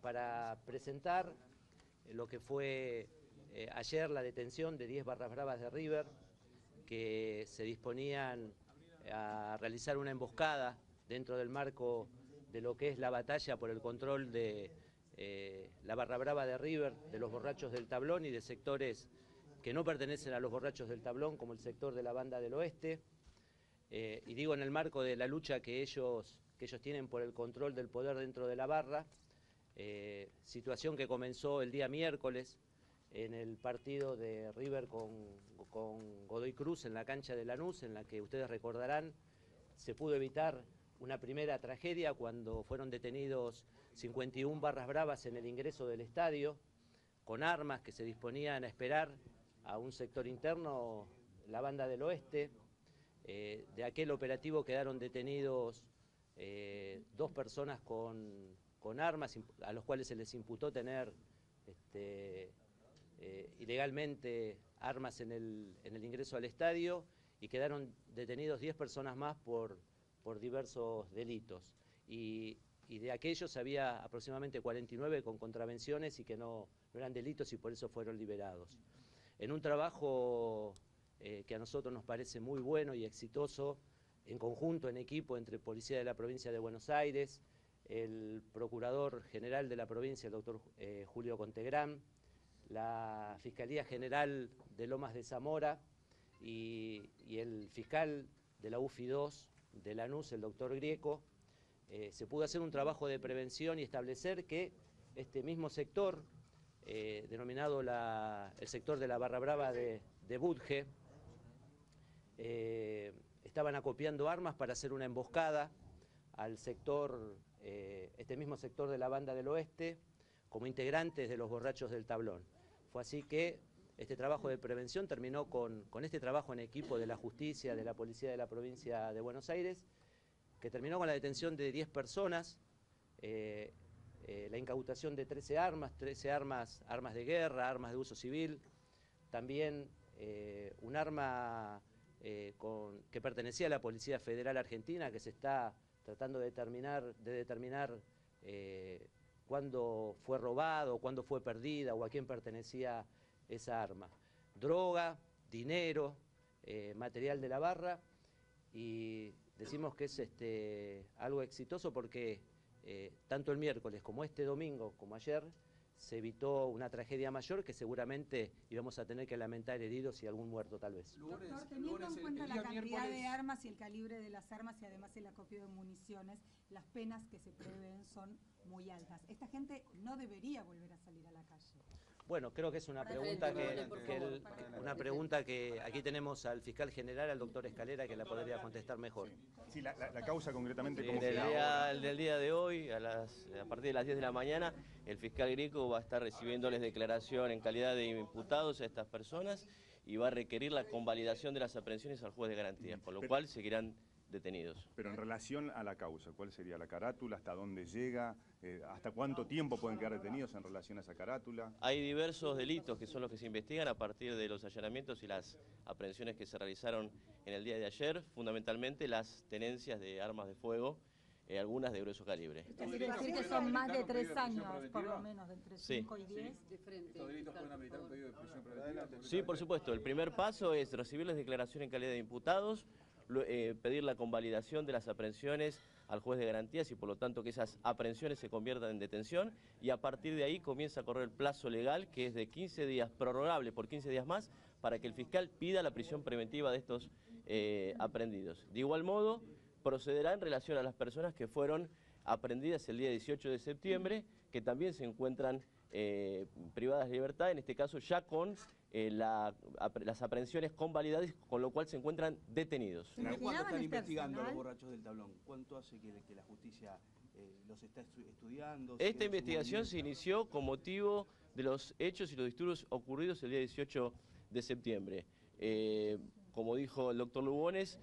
para presentar lo que fue ayer la detención de 10 barras bravas de River que se disponían a realizar una emboscada dentro del marco de lo que es la batalla por el control de la barra brava de River, de los borrachos del Tablón y de sectores que no pertenecen a los borrachos del Tablón, como el sector de la banda del Oeste, y digo en el marco de la lucha que ellos tienen por el control del poder dentro de la barra, situación que comenzó el día miércoles en el partido de River con Godoy Cruz en la cancha de Lanús, en la que ustedes recordarán se pudo evitar una primera tragedia cuando fueron detenidos 51 barras bravas en el ingreso del estadio, con armas que se disponían a esperar a un sector interno, la banda del Oeste. De aquel operativo quedaron detenidos dos personas con armas, a los cuales se les imputó tener ilegalmente armas en el ingreso al estadio, y quedaron detenidos 10 personas más por diversos delitos. Y de aquellos había aproximadamente 49 con contravenciones y que no eran delitos, y por eso fueron liberados. En un trabajo que a nosotros nos parece muy bueno y exitoso, en conjunto, en equipo, entre Policía de la Provincia de Buenos Aires, el Procurador General de la Provincia, el doctor Julio Contegrán, la Fiscalía General de Lomas de Zamora y el fiscal de la UFI-2 de Lanús, el doctor Grieco, se pudo hacer un trabajo de prevención y establecer que este mismo sector, denominado el sector de la barra brava de Budge, estaban acopiando armas para hacer una emboscada al sector, este mismo sector de la banda del Oeste, como integrantes de los borrachos del Tablón. Fue así que este trabajo de prevención terminó con este trabajo en equipo de la justicia, de la policía de la provincia de Buenos Aires, que terminó con la detención de 10 personas, la incautación de 13 armas, armas de guerra, armas de uso civil, también un arma que pertenecía a la Policía Federal Argentina, que se está tratando de determinar cuándo fue robado, cuándo fue perdida o a quién pertenecía esa arma. Droga, dinero, material de la barra, y decimos que es algo exitoso porque tanto el miércoles como este domingo como ayer se evitó una tragedia mayor que seguramente íbamos a tener que lamentar heridos y algún muerto tal vez. Doctor, teniendo en cuenta la cantidad de armas y el calibre de las armas y además el acopio de municiones, las penas que se prevén son muy altas. ¿Esta gente no debería volver a salir a la calle? Bueno, creo que es una pregunta que aquí tenemos al fiscal general, al doctor Escalera, que la podría contestar mejor. Sí, la causa concretamente. ¿Cómo del día de hoy, a partir de las 10 de la mañana, el fiscal Grieco va a estar recibiéndoles declaración en calidad de imputados a estas personas y va a requerir la convalidación de las aprehensiones al juez de garantías, con lo cual seguirán detenidos. Pero en relación a la causa, ¿cuál sería la carátula? ¿Hasta dónde llega? ¿Hasta cuánto tiempo pueden quedar detenidos en relación a esa carátula? Hay diversos delitos que son los que se investigan a partir de los allanamientos y las aprehensiones que se realizaron en el día de ayer, fundamentalmente las tenencias de armas de fuego, algunas de grueso calibre. Es decir que son más de 3 años, por lo menos, de entre 5 y 10. Sí. ¿Estos delitos pueden habilitar un pedido de prisión preventiva? Sí, por supuesto. El primer paso es recibir las declaraciones en calidad de imputados, pedir la convalidación de las aprehensiones al juez de garantías y por lo tanto que esas aprehensiones se conviertan en detención, y a partir de ahí comienza a correr el plazo legal, que es de 15 días, prorrogable por 15 días más, para que el fiscal pida la prisión preventiva de estos aprehendidos. De igual modo, procederá en relación a las personas que fueron aprehendidas el día 18 de septiembre, que también se encuentran privadas de libertad, en este caso ya con las aprehensiones convalidadas, con lo cual se encuentran detenidos. ¿Cuánto están investigando a los borrachos del Tablón? ¿Cuánto hace que la justicia los está estudiando? Esta investigación se inició con motivo de los hechos y los disturbios ocurridos el día 18 de septiembre. Como dijo el doctor Lugones,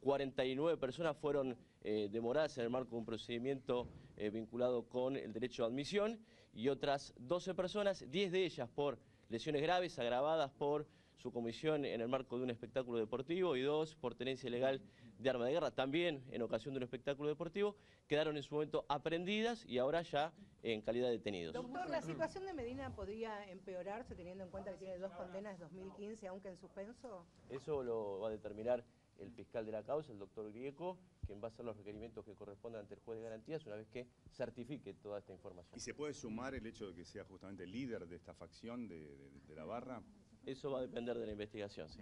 49 personas fueron demoradas en el marco de un procedimiento vinculado con el derecho de admisión, y otras 12 personas, 10 de ellas por lesiones graves agravadas por su comisión en el marco de un espectáculo deportivo, y dos, por tenencia ilegal de arma de guerra, también en ocasión de un espectáculo deportivo, quedaron en su momento aprehendidas y ahora ya en calidad de detenidos. Doctor, ¿la situación de Medina podría empeorarse teniendo en cuenta que tiene dos condenas de 2015, aunque en suspenso? Eso lo va a determinar el fiscal de la causa, el doctor Grieco, quien va a hacer los requerimientos que correspondan ante el juez de garantías una vez que certifique toda esta información. ¿Y se puede sumar el hecho de que sea justamente el líder de esta facción de la barra? Eso va a depender de la investigación, sí.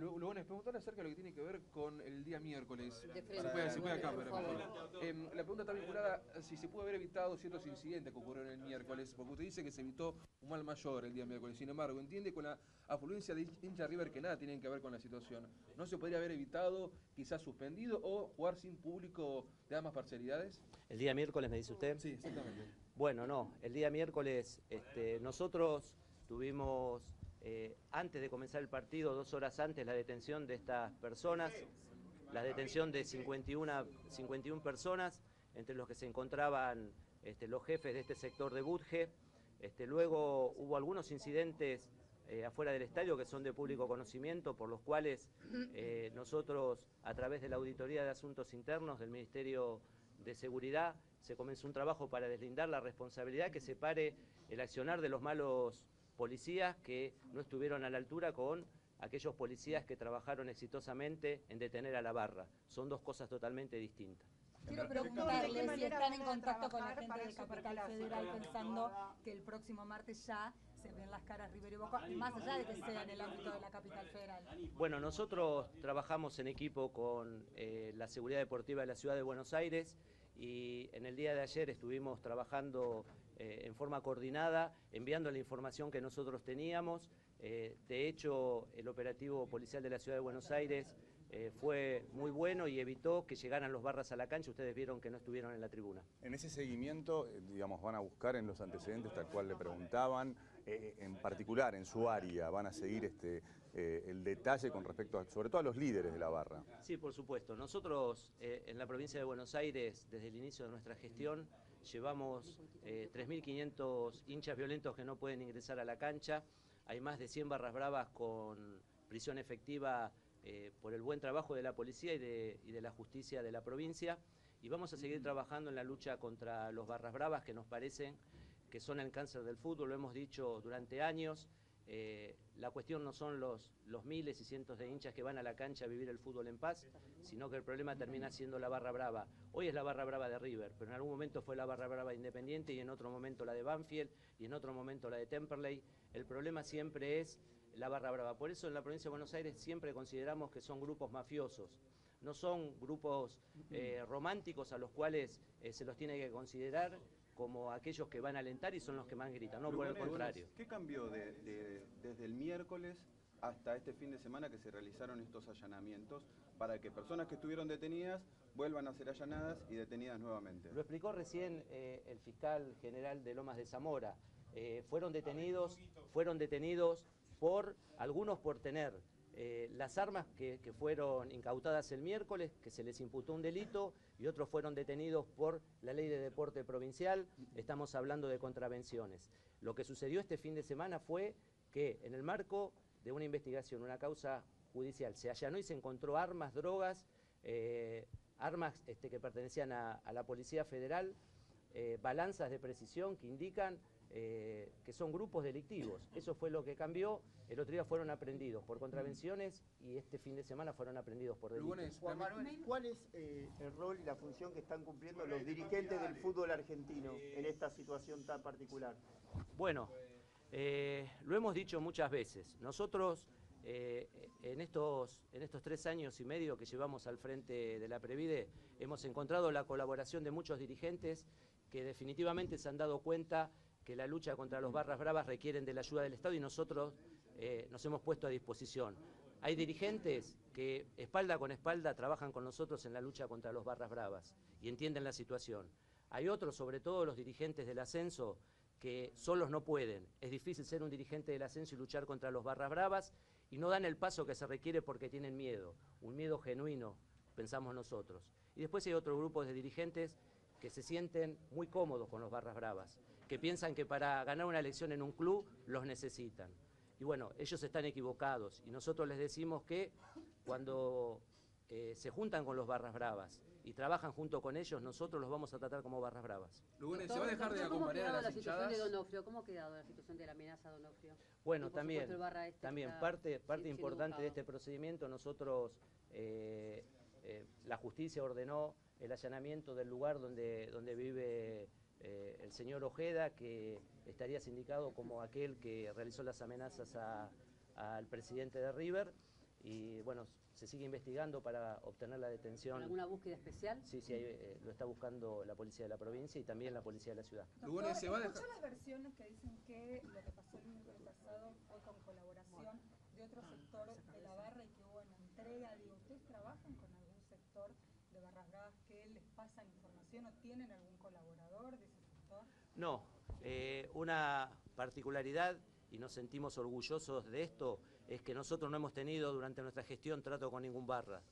Lugones, preguntarle acerca de lo que tiene que ver con el día miércoles. La pregunta está vinculada a si se pudo haber evitado ciertos incidentes que ocurrieron el miércoles, porque usted dice que se evitó un mal mayor el día miércoles. Sin embargo, entiende con la afluencia de hincha River que nada tienen que ver con la situación. ¿No se podría haber evitado, quizás suspendido o jugar sin público de ambas parcialidades? ¿El día miércoles me dice usted? Sí, exactamente. Bueno, no, el día miércoles nosotros tuvimos... antes de comenzar el partido, 2 horas antes, la detención de estas personas, la detención de 51 personas, entre los que se encontraban los jefes de este sector de Budge. Luego hubo algunos incidentes afuera del estadio que son de público conocimiento, por los cuales nosotros, a través de la Auditoría de Asuntos Internos del Ministerio de Seguridad, se comenzó un trabajo para deslindar la responsabilidad, que separe el accionar de los malos policías que no estuvieron a la altura con aquellos policías que trabajaron exitosamente en detener a la barra. Son dos cosas totalmente distintas. Quiero preguntarles si están en contacto con la gente de Capital Federal pensando que el próximo martes ya se ven las caras River y Boca, más allá de que sea en el ámbito de la Capital Federal. Bueno, nosotros trabajamos en equipo con la Seguridad Deportiva de la Ciudad de Buenos Aires, y en el día de ayer estuvimos trabajando en forma coordinada, enviando la información que nosotros teníamos. De hecho, el operativo policial de la Ciudad de Buenos Aires fue muy bueno y evitó que llegaran los barras a la cancha. Ustedes vieron que no estuvieron en la tribuna. En ese seguimiento, digamos, van a buscar en los antecedentes, tal cual le preguntaban, en particular en su área, van a seguir el detalle con respecto, sobre todo a los líderes de la barra. Sí, por supuesto. Nosotros en la provincia de Buenos Aires, desde el inicio de nuestra gestión, llevamos 3.500 hinchas violentos que no pueden ingresar a la cancha. Hay más de 100 barras bravas con prisión efectiva por el buen trabajo de la policía y de la justicia de la provincia, y vamos a seguir trabajando en la lucha contra los barras bravas, que nos parecen que son el cáncer del fútbol. Lo hemos dicho durante años, la cuestión no son los miles y cientos de hinchas que van a la cancha a vivir el fútbol en paz, sino que el problema termina siendo la barra brava. Hoy es la barra brava de River, pero en algún momento fue la barra brava de Independiente, y en otro momento la de Banfield, y en otro momento la de Temperley. El problema siempre es la barra brava. Por eso en la provincia de Buenos Aires siempre consideramos que son grupos mafiosos, no son grupos románticos a los cuales se los tiene que considerar como aquellos que van a alentar y son los que más gritan, no por el contrario. ¿Qué cambió desde el miércoles hasta este fin de semana que se realizaron estos allanamientos para que personas que estuvieron detenidas vuelvan a ser allanadas y detenidas nuevamente? Lo explicó recién el fiscal general de Lomas de Zamora. Fueron detenidos por algunos por tener las armas que fueron incautadas el miércoles, que se les imputó un delito, y otros fueron detenidos por la ley de deporte provincial. Estamos hablando de contravenciones. Lo que sucedió este fin de semana fue que en el marco de una investigación, una causa judicial, se allanó y se encontró armas, drogas, armas que pertenecían a la Policía Federal, balanzas de precisión que indican que son grupos delictivos. Eso fue lo que cambió. El otro día fueron aprehendidos por contravenciones y este fin de semana fueron aprehendidos por delitos. Juan Manuel, ¿cuál es el rol y la función que están cumpliendo los dirigentes del fútbol argentino en esta situación tan particular? Bueno, lo hemos dicho muchas veces. Nosotros en estos 3 años y medio que llevamos al frente de la Previde, hemos encontrado la colaboración de muchos dirigentes que definitivamente se han dado cuenta que la lucha contra los barras bravas requieren de la ayuda del Estado, y nosotros nos hemos puesto a disposición. Hay dirigentes que espalda con espalda trabajan con nosotros en la lucha contra los barras bravas y entienden la situación. Hay otros, sobre todo los dirigentes del ascenso, que solos no pueden. Es difícil ser un dirigente del ascenso y luchar contra los barras bravas, y no dan el paso que se requiere porque tienen miedo, un miedo genuino, pensamos nosotros. Y después hay otro grupo de dirigentes que se sienten muy cómodos con los barras bravas, que piensan que para ganar una elección en un club los necesitan. Y bueno, ellos están equivocados y nosotros les decimos que cuando se juntan con los Barras Bravas y trabajan junto con ellos, nosotros los vamos a tratar como Barras Bravas. Lugones, ¿se va a dejar de acompañar a las hinchadas? ¿Cómo ha quedado la situación de la amenaza de Donofrio? Bueno, también, parte importante de este procedimiento, nosotros, la justicia ordenó el allanamiento del lugar donde vive el señor Ojeda, que estaría sindicado como aquel que realizó las amenazas al presidente de River, y bueno, se sigue investigando para obtener la detención. ¿Alguna búsqueda especial? Sí, sí, lo está buscando la policía de la provincia y también la policía de la ciudad. Doctor, escucho las versiones que dicen que lo que pasó el miércoles pasado fue con colaboración de otro sector de la barra y que hubo una entrega. Digo, ¿ustedes trabajan con algún sector de Barras Bravas que les pasan información o tienen algún colaborador de ese sector? No, una particularidad, y nos sentimos orgullosos de esto, es que nosotros no hemos tenido durante nuestra gestión trato con ningún barra,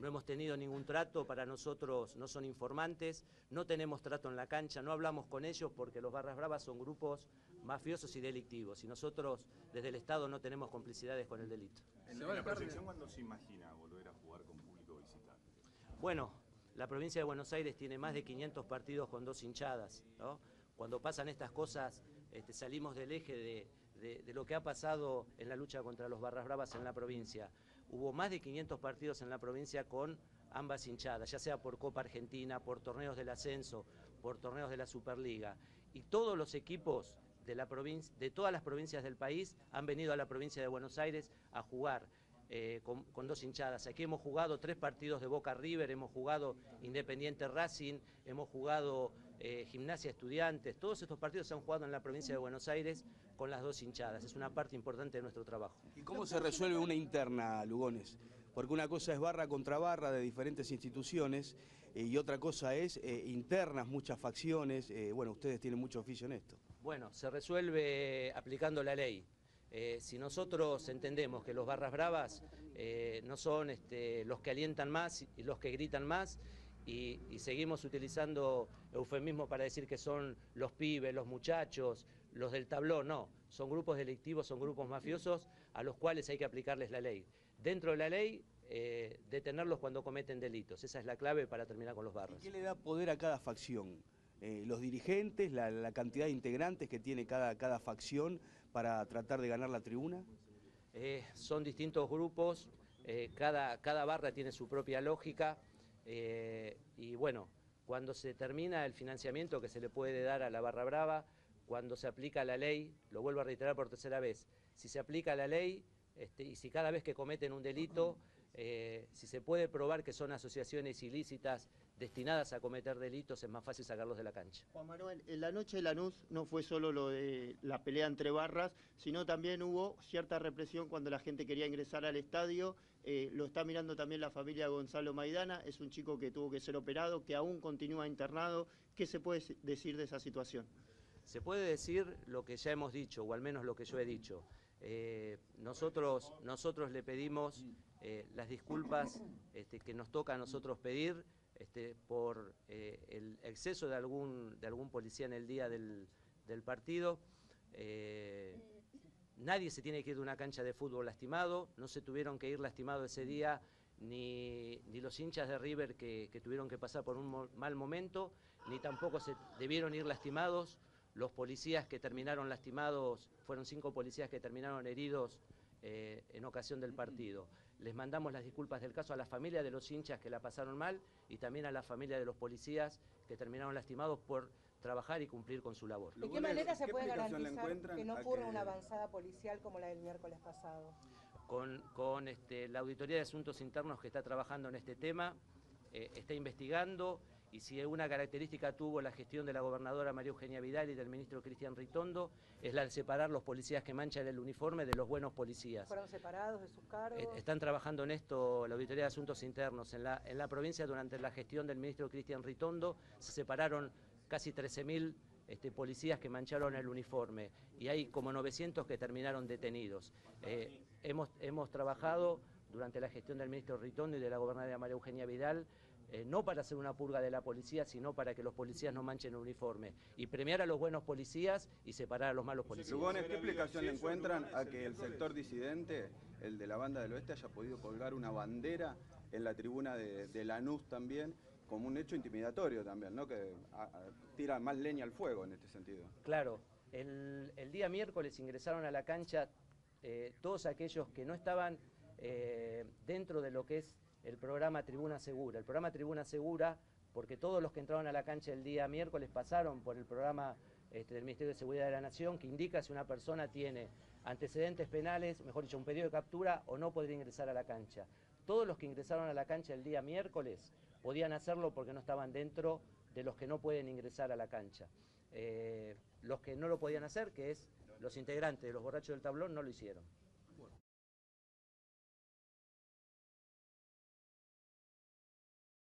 no hemos tenido ningún trato, para nosotros no son informantes, no tenemos trato en la cancha, no hablamos con ellos porque los Barras Bravas son grupos mafiosos y delictivos y nosotros desde el Estado no tenemos complicidades con el delito. ¿En la proyección cuándo se imagina volver a jugar con público visitante? Bueno, la provincia de Buenos Aires tiene más de 500 partidos con 2 hinchadas, ¿no? Cuando pasan estas cosas salimos del eje de lo que ha pasado en la lucha contra los Barras Bravas en la provincia. Hubo más de 500 partidos en la provincia con ambas hinchadas, ya sea por Copa Argentina, por torneos del ascenso, por torneos de la Superliga. Y todos los equipos de todas las provincias del país han venido a la provincia de Buenos Aires a jugar con 2 hinchadas. Aquí hemos jugado 3 partidos de Boca River, hemos jugado Independiente Racing, hemos jugado Gimnasia, Estudiantes. Todos estos partidos se han jugado en la provincia de Buenos Aires con las 2 hinchadas. Es una parte importante de nuestro trabajo. ¿Y cómo se resuelve una interna, Lugones? Porque una cosa es barra contra barra de diferentes instituciones y otra cosa es internas, muchas facciones. Bueno, ustedes tienen mucho oficio en esto. Bueno, se resuelve aplicando la ley. Si nosotros entendemos que los Barras Bravas no son los que alientan más y los que gritan más y seguimos utilizando eufemismo para decir que son los pibes, los muchachos, los del tablón, no, son grupos delictivos, son grupos mafiosos a los cuales hay que aplicarles la ley. Dentro de la ley, detenerlos cuando cometen delitos, esa es la clave para terminar con los Barras. ¿Y qué le da poder a cada facción? Los dirigentes, la cantidad de integrantes que tiene cada facción para tratar de ganar la tribuna? Son distintos grupos, cada barra tiene su propia lógica y bueno, cuando se termina el financiamiento que se le puede dar a la Barra Brava, cuando se aplica la ley, lo vuelvo a reiterar por tercera vez, si se aplica la ley y si cada vez que cometen un delito, si se puede probar que son asociaciones ilícitas destinadas a cometer delitos, es más fácil sacarlos de la cancha. Juan Manuel, en la noche de Lanús no fue solo lo de la pelea entre barras, sino también hubo cierta represión cuando la gente quería ingresar al estadio. Lo está mirando también la familia de Gonzalo Maidana, es un chico que tuvo que ser operado, que aún continúa internado. ¿Qué se puede decir de esa situación? Se puede decir lo que ya hemos dicho, o al menos lo que yo he dicho. Nosotros le pedimos las disculpas que nos toca a nosotros pedir por el exceso de algún policía en el día del partido. Nadie se tiene que ir de una cancha de fútbol lastimado, no se tuvieron que ir lastimados ese día ni los hinchas de River que tuvieron que pasar por un mal momento, ni tampoco se debieron ir lastimados. Los policías que terminaron lastimados, fueron 5 policías que terminaron heridos en ocasión del partido. Les mandamos las disculpas del caso a la familia de los hinchas que la pasaron mal y también a la familia de los policías que terminaron lastimados por trabajar y cumplir con su labor. ¿De qué manera se puede garantizar que no ocurra una avanzada policial como la del miércoles pasado? Con la Auditoría de Asuntos Internos que está trabajando en este tema, está investigando. Y si una característica tuvo la gestión de la gobernadora María Eugenia Vidal y del ministro Cristian Ritondo, es la de separar los policías que manchan el uniforme de los buenos policías. ¿Fueron separados de sus cargos? Están trabajando en esto la Auditoría de Asuntos Internos. En la provincia, durante la gestión del ministro Cristian Ritondo, se separaron casi 13.000 policías que mancharon el uniforme y hay como 900 que terminaron detenidos. Hemos trabajado durante la gestión del ministro Ritondo y de la gobernadora María Eugenia Vidal no para hacer una purga de la policía, sino para que los policías no manchen el uniforme, y premiar a los buenos policías y separar a los malos policías. Lugones, ¿qué explicación le encuentran a que el sector disidente, el de la banda del Oeste, haya podido colgar una bandera en la tribuna de Lanús también, como un hecho intimidatorio también, ¿no? Que tira más leña al fuego en este sentido? Claro, el día miércoles ingresaron a la cancha todos aquellos que no estaban dentro de lo que es el programa Tribuna Segura. El programa Tribuna Segura, porque todos los que entraron a la cancha el día miércoles pasaron por el programa del Ministerio de Seguridad de la Nación, que indica si una persona tiene antecedentes penales, mejor dicho, un pedido de captura, o no podría ingresar a la cancha. Todos los que ingresaron a la cancha el día miércoles podían hacerlo porque no estaban dentro de los que no pueden ingresar a la cancha. Los que no lo podían hacer, que es los integrantes de Los Borrachos del Tablón, no lo hicieron.